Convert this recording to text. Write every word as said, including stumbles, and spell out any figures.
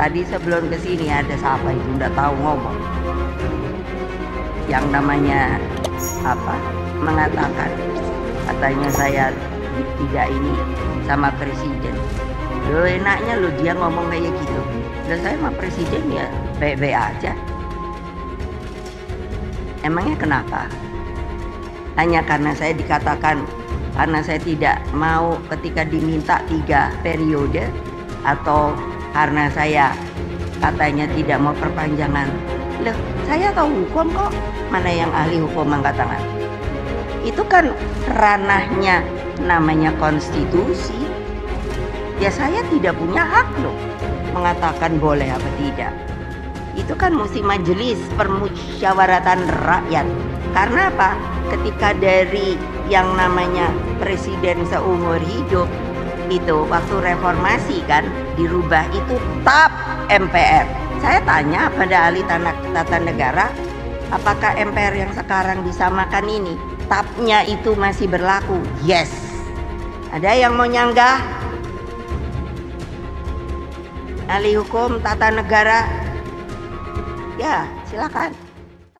Tadi sebelum kesini ada siapa itu nggak tahu ngomong. Yang namanya apa mengatakan katanya saya tidak ini sama presiden. Lo enaknya lo dia ngomong kayak gitu. Dan saya sama presiden ya baik-baik aja. Emangnya kenapa? Hanya karena saya dikatakan, karena saya tidak mau ketika diminta tiga periode, atau karena saya katanya tidak mau perpanjangan. Loh, saya tahu hukum kok, mana yang ahli hukum angkat tangan. Itu kan ranahnya namanya konstitusi. Ya saya tidak punya hak loh mengatakan boleh apa tidak. Itu kan mesti Majelis Permusyawaratan Rakyat. Karena apa? Ketika dari yang namanya presiden seumur hidup itu waktu reformasi kan dirubah itu T A P M P R. Saya tanya pada ahli tata negara, apakah M P R yang sekarang disamakan ini T A P-nya itu masih berlaku? Yes. Ada yang mau nyanggah? Ahli hukum tata negara? Ya, silakan.